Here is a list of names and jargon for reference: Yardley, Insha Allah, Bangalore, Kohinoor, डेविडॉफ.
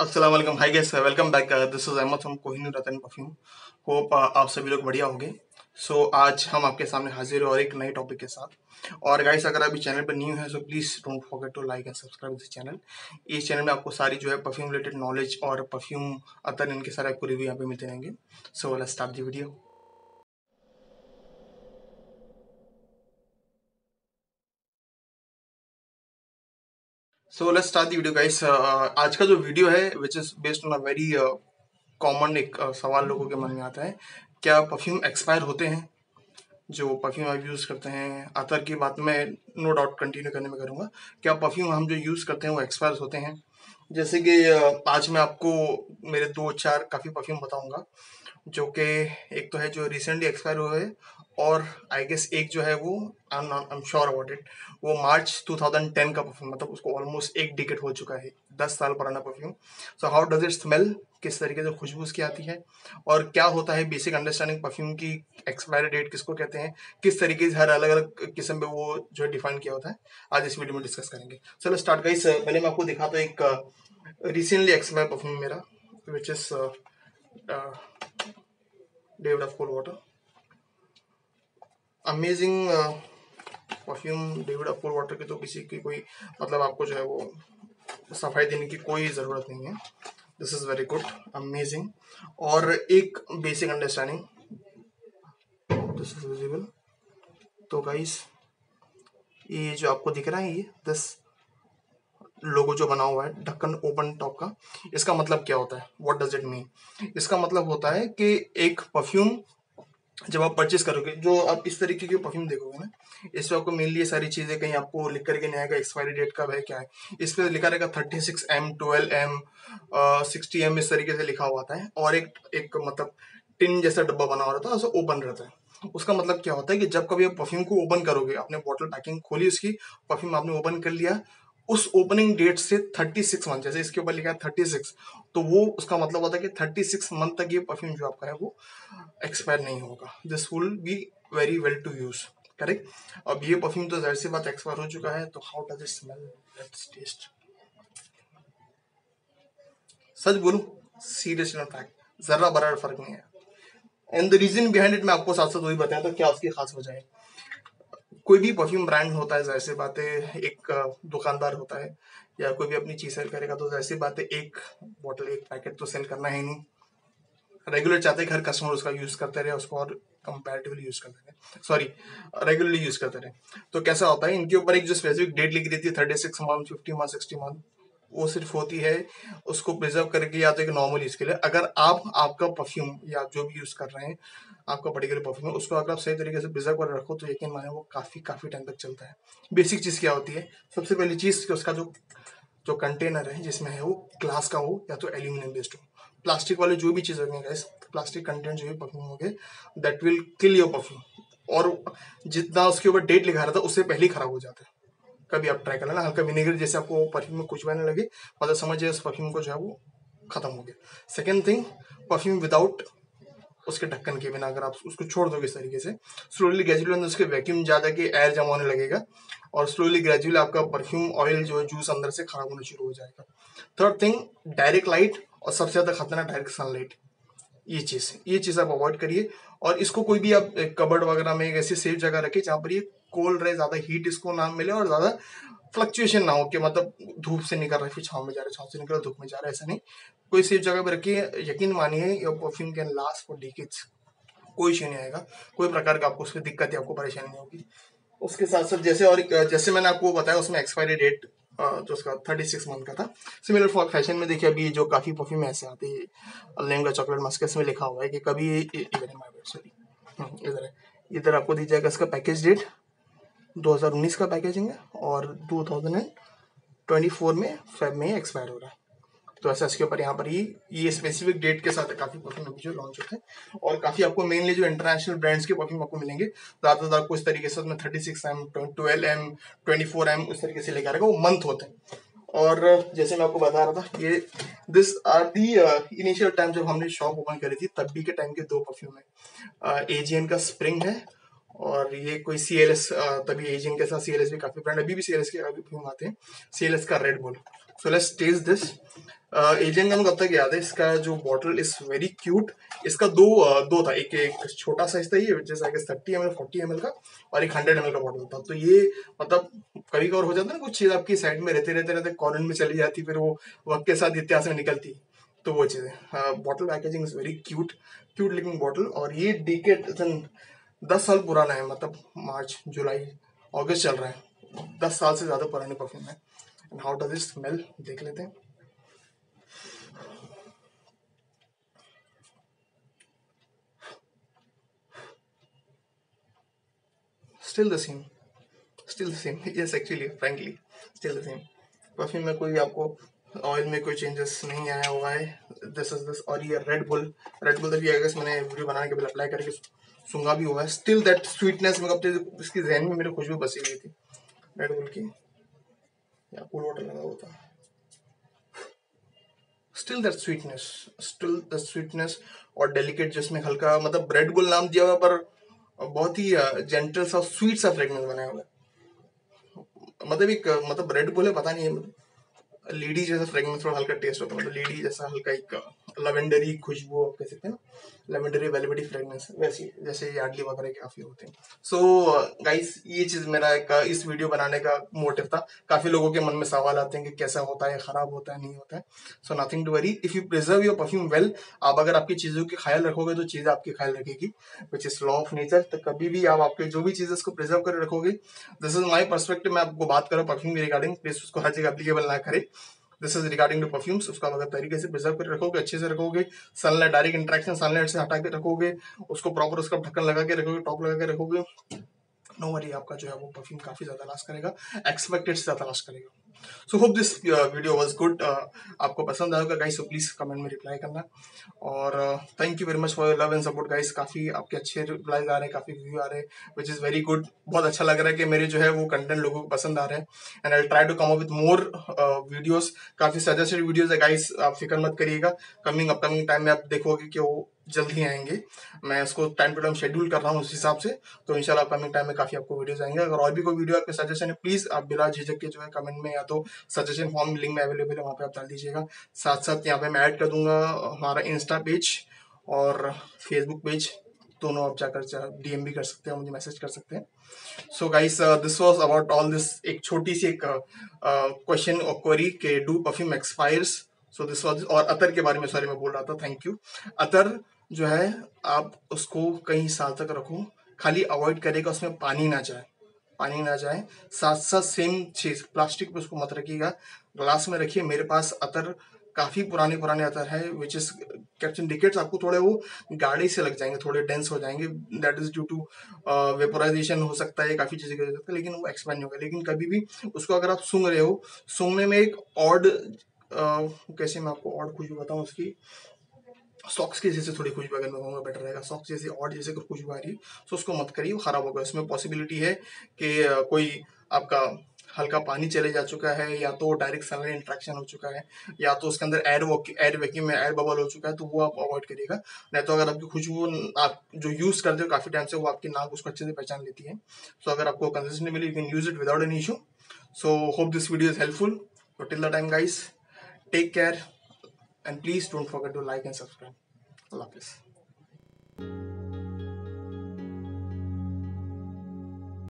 अस्सलामुअलैकुम hi guys, welcome back. This is Ahmad from Kohinoor Ratan perfume. Hope आप सभी लोग बढ़िया होंगे। सो आज हम आपके सामने हाजिर हैं और एक नए टॉपिक के साथ। और गाइस अगर आप इस चैनल पर न्यू है so please don't forget to like and subscribe this channel. इस चैनल में आपको सारी जो है परफ्यूम रिलेटेड नॉलेज और परफ्यूम अतर इनके सारे आपको रिव्यू यहाँ पे मिलते रहेंगे। So let's start the video. So let's start the video guys. आज का जो वीडियो है which is based on a very common एक सवाल लोगों के मन में आता है, क्या परफ्यूम एक्सपायर होते हैं? जो परफ्यूम आप यूज़ करते हैं, अतर की बात मैं नो डाउट कंटिन्यू करने में करूँगा, क्या परफ्यूम हम जो यूज़ करते हैं वो एक्सपायर होते हैं? जैसे कि आज मैं आपको मेरे 2-4 काफ़ी परफ्यूम बताऊँगा जो कि एक तो है जो रिसेंटली एक्सपायर हुए और आई गेस एक जो है वो I am sure about it, वो मार्च 2010 का परफ्यूम, मतलब उसको ऑलमोस्ट 1 डिकेड हो चुका है, 10 साल पुराना perfume. So how does it smell, किस तरीके से खुशबू उसकी आती है और क्या होता है बेसिक अंडरस्टैंडिंग परफ्यूम की, एक्सपायरी डेट किसको कहते हैं, किस तरीके से हर अलग अलग किस्म में वो जो है डिफाइन किया होता है, आज इस वीडियो में डिस्कस करेंगे। चलो स्टार्ट गाइस। पहले मैं आपको दिखाता हूँ एक रिसेंटली एक्सपायर परफ्यूम मेरा which is डेविडॉफ cool water. Amazing perfume डेविडॉफ cool water की तो किसी की कोई मतलब आपको जो है वो सफाई देने की कोई ज़रूरत नहीं है। This is very good, amazing. और एक basic understanding, this is visible. तो गाइस ये जो आपको दिख रहा है, ये 10 लोगो जो बना हुआ है ढक्कन ओपन टॉप का, इसका मतलब क्या होता है? What does it mean? इसका मतलब होता है कि एक परफ्यूम जब आप परचेस करोगे, जो आप इस तरीके की परफ्यूम देखोगे ना, इस पर आपको मेनली ये सारी चीज़ें कहीं आपको लिख करके नहीं आएगा एक्सपायरी डेट कब है क्या है। इस पर लिखा रहेगा 36M, 12M, 60M इस तरीके से लिखा हुआ आता है। और एक मतलब टिन जैसा डब्बा बना हुआ रहता है, उसको ओपन रहता है। उसका मतलब क्या होता है कि जब कभी आप परफ्यूम को ओपन करोगे, आपने बॉटल पैकिंग खोली उसकी, परफ्यूम आपने ओपन कर लिया, उस ओपनिंग डेट से 36 मंथ, जैसे इसके ऊपर लिखा है 36, तो वो उसका मतलब होता है कि 36 मंथ तक ये परफ्यूम जो आपका है वो एक्सपायर नहीं होगा। This will be very well to use, correct. अब ये परफ्यूम तो जाहिर सी बात एक्सपायर हो चुका है, तो how does it smell, let's test. सच बोलूं, सीरियसली इन फैक्ट जरा बराबर फर्क नहीं है। And the reason behind it मैं आपको साथ साथ वही बताया था, क्या उसकी खास वजह है। कोई भी परफ्यूम ब्रांड होता है, जैसे बात है एक दुकानदार होता है या कोई भी अपनी चीज़ सेल करेगा, तो जैसे बात है एक बोतल एक पैकेट तो सेल करना है नहीं। रेगुलर चाहते हैं कि हर कस्टमर उसका यूज़ करते रहे, उसको और कंपैरेटिवली यूज़ करते रहे, सॉरी रेगुलरली यूज़ करते रहे। तो कैसा होता है, इनके ऊपर एक जो स्पेसिफिक डेट लिख देती है 36 मंथ, 50 मंथ, 60 मंथ, वो सिर्फ होती है उसको प्रिजर्व करके या तो एक नॉर्मल यूज़ के लिए। अगर आपका परफ्यूम या आप जो भी यूज़ कर रहे हैं, आपका पर्टिकुलर परफ्यूम है, उसको अगर आप सही तरीके से प्रिजर्व कर रखो तो यकीन माने वो काफ़ी टाइम तक चलता है। बेसिक चीज़ क्या होती है, सबसे पहली चीज़ कि उसका जो कंटेनर है जिसमें है वो ग्लास का हो या तो एल्यूमिनियम बेस्ड हो। प्लास्टिक वाले जो भी चीज़ हो गए, प्लास्टिक कंटेंट जो भी परफ्यूम हो गए, that will kill your perfume. और जितना उसके ऊपर डेट लिखा रहता है उससे पहले ख़राब हो जाता है। कभी आप ट्राई कर लेना, हल्का विनेगर जैसे आपको परफ्यूम में कुछ बहने लगे, मतलब समझिए उस परफ्यूम को जो है वो खत्म हो गया। सेकेंड थिंग, परफ्यूम विदाउट उसके ढक्कन के बिना अगर आप उसको छोड़ दोगे इस तरीके से, स्लोली ग्रेजुअली अंदर उसके वैक्यूम ज़्यादा कि एयर जमा होने लगेगा और स्लोली ग्रेजुअली आपका परफ्यूम ऑयल जो है जूस अंदर से खराब होना शुरू हो जाएगा। थर्ड थिंग, डायरेक्ट लाइट, और सबसे ज़्यादा खतरनाक डायरेक्ट सनलाइट। ये चीज़ आप अवॉइड करिए और इसको कोई भी आप कबर्ड वगैरह में एक ऐसी सेफ जगह रखिए जहाँ पर ये कोल्ड रहे, ज़्यादा हीट इसको ना मिले और ज़्यादा फ्लक्चुएशन ना हो कि मतलब धूप से निकल रहा है फिर छाँव में जा रहा है, छाँव से निकल रहा है धूप में जा रहा है, ऐसा नहीं। कोई सेफ जगह पर रखिए, यकीन मानिए your perfume can last for decades, कोई इश्यू नहीं आएगा, कोई प्रकार का आपको उसकी दिक्कत या आपको परेशानी नहीं होगी। उसके साथ साथ जैसे मैंने आपको बताया उसमें एक्सपायरी डेट जो उसका 36 मंथ का था, सिमिलर फॉर फैशन में देखिए अभी जो काफ़ी परफ्यूम ऐसे आते हैं, लेमन चॉकलेट मस्क, इसमें लिखा हुआ है कि कभी इधर आपको दी जाएगा इसका पैकेज डेट 2019 का पैकेजिंग है और 2024 में फेब में एक्सपायर हो रहा है। तो ऐसा इसके ऊपर यहाँ पर ये स्पेसिफिक डेट के साथ काफ़ी परफ्यूम अभी जो लॉन्च होते हैं और काफ़ी आपको मेनली जो इंटरनेशनल ब्रांड्स के परफ्यूम आपको मिलेंगे ज़्यादातर आपको इस तरीके से, उसमें 36M, 12M, 24M उस तरीके से लेकर आएगा, वो मंथ होते हैं। और जैसे मैं आपको बता रहा था, ये this are the initial time जब हमने शॉप ओपन करी थी तब भी के टाइम के 2 परफ्यूम है। AGN का स्प्रिंग है और ये कोई CLS, तभी एजिंग के साथ CLS भी काफ़ी ब्रांड, अभी भी CLS के अभी परफ्यूम आते हैं, CLS का Red Bull. So let's test this. Alien gun कब तक याद है, इसका जो बॉटल इज वेरी क्यूट। इसका दो था, एक छोटा साइज था ये जैसा कि 30 ml 40 ml का, और एक 100 ml का बॉटल था। तो ये मतलब कभी कभार हो जाता है ना, कुछ चीज आपकी साइड में रहते कॉर्नर में चली जाती, फिर वो वक्त के साथ इतिहास में निकलती, तो वो चीज़ है। Bottle packaging is very cute looking bottle. और ये डिकेड 10 साल पुराना है, मतलब मार्च जुलाई अगस्त चल रहा है, 10 साल से ज़्यादा पुरानी परफ्यूम है। And how does it smell देख लेते हैं। Still the same yes, actually frankly still the same. Perfume में कोई आपको ऑयल में कोई चेंजेस नहीं आया हुआ है। This is this. और ये रेड बुल तभी आई गेस मैंने वीडियो बनाने के बाद अप्लाई करके सूंघा भी हुआ है। स्टिल दैट स्वीटनेस मतलब इसकी जहन में मेरे खुशबू बसी हुई थी रेड बुल की, या कूल वाटर लगा हुआ था। स्टिल दैट स्वीटनेस और डेलिकेट, जिसमें हल्का मतलब रेड बुल नाम दिया हुआ पर बहुत ही जेंटल सा स्वीट सा फ्रेगनेंस बनाया हुआ है। मतलब एक मतलब रेड बुल है, पता नहीं है, लेडी जैसा फ्रेगनेंस, थोड़ा हल्का टेस्ट होता है, मतलब लेडी जैसा हल्का एक लवेंडरी खुशबू आप कह सकते हैं ना, लवेंडरी वेलवेटी फ्रेगनेंस, वैसी जैसे यार्डली वगैरह के काफ़ी होते हैं। सो गाइस, ये चीज़ मेरा एक इस वीडियो बनाने का मोटिव था। काफ़ी लोगों के मन में सवाल आते हैं कि कैसा होता है, ख़राब होता है, नहीं होता है। So nothing to worry, if you preserve your perfume well, आप अगर आपकी चीज़ों के ख्याल रखोगे तो चीज़ें आपके ख्याल रखेगी, which is law of nature. तो कभी भी आप आपके जो भी चीज़ें उसको प्रिजर्व कर रखोगे, दिस इज माई पर्सपेक्टिव। मैं आपको बात करूँ परफ्यूम के रिगार्डिंग, प्लीज उसको हर जगह एप्लीकेबल ना करें। This is regarding the perfumes, उसका अगर तरीके से प्रिजर्व कर रखोगे, अच्छे से रखोगे, सनलाइट डायरेक्ट इंट्रैक्शन सनलाइट से हटा के रखोगे, उसको प्रॉपर उसका ढक्कन लगा के रखोगे, टॉप लगा के रखोगे, नो वरी, आपका जो है वो परफ्यूम काफ़ी ज़्यादा लास्ट करेगा, एक्सपेक्टेड से ज़्यादा लास्ट करेगा। So hope this video was good, आपको पसंद आएगा गाइस, सो प्लीज़ कमेंट में रिप्लाई करना। और thank you very much for your love and support guys. काफ़ी आपके अच्छे रिप्लाईज आ रहे हैं, काफ़ी व्यू आ रहे हैं, विच इज़ वेरी गुड। बहुत अच्छा लग रहा है कि मेरे जो है वो कंटेंट लोगों को पसंद आ रहे हैं। And I try to come up with more videos, काफ़ी सजेस्टेड वीडियोज़ है गाइस, आप फिक्र मत करिएगा। अपकमिंग टाइम में आप देखोगे कि वो जल्दी आएंगे, मैं उसको टाइम टू टाइम शेड्यूल कर रहा हूँ उस हिसाब से। तो इंशाल्लाह अपकमिंग टाइम में काफ़ी आपको वीडियोस आएंगे। अगर और भी कोई वीडियो आपके सजेशन है, प्लीज़ आप बिना झिझक के जो है कमेंट में, या तो सजेशन फॉर्म लिंक में अवेलेबल है, वहाँ पे आप डाल दीजिएगा। साथ साथ यहाँ पे मैं ऐड कर दूंगा हमारा इंस्टा पेज और फेसबुक पेज, दोनों आप जाकर DM भी कर सकते हैं, मुझे मैसेज कर सकते हैं। So guys, this was about all this. एक छोटी सी एक क्वेश्चन और क्वेरी के do perfume expires, so this was. और अतर के बारे में सॉरी मैं बोल रहा था, थैंक यू। अतर जो है आप उसको कई साल तक रखो, खाली अवॉइड करेगा उसमें पानी ना जाए। साथ साथ सेम चीज़ प्लास्टिक पे उसको मत रखिएगा, ग्लास में रखिए। मेरे पास अतर काफ़ी पुराने अतर है, विच इज़ कैप्चन डिकेट्स। आपको थोड़े वो गाढ़े से लग जाएंगे, थोड़े डेंस हो जाएंगे, that is due to vaporisation हो सकता है, काफ़ी चीज़ें हो सकता है, लेकिन वो एक्सपायर नहीं होगा। लेकिन कभी भी उसको अगर आप सूंघ रहे हो, सूंघने में एक ऑड कैसे मैं आपको ऑड खुशबू बताऊँ, उसकी सॉक्स के जैसे थोड़ी खुशबू अगर मैं बेटर रहेगा, सॉक्स जैसे और जैसे अगर खुशबू आ रही है तो उसको मत करिए, वो ख़राब होगा। उसमें पॉसिबिलिटी है कि कोई आपका हल्का पानी चले जा चुका है, या तो डायरेक्ट सनलाइट इंट्रैक्शन हो चुका है, या तो उसके अंदर एयर वैक्यूम में एयर बबल हो चुका है, तो वो आप अवॉइड करिएगा। नहीं तो अगर आपकी खुशबू आप जो यूज़ करते हो काफ़ी टाइम से, वो आपकी नाक उसको अच्छे से पहचान लेती है। सो अगर आपको कंसिस्टेंट मिले, you can use it without any issue. So hope this video is helpful. Till the time guys, take care, and please don't forget to like and subscribe. Allah Hafiz.